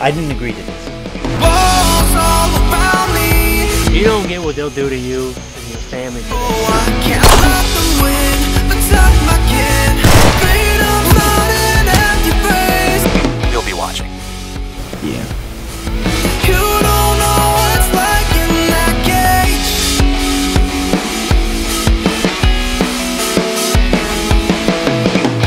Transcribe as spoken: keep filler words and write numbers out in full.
I didn't agree to this. Walls all around me. You don't get what they'll do to you and your family. Oh, I can't let them win.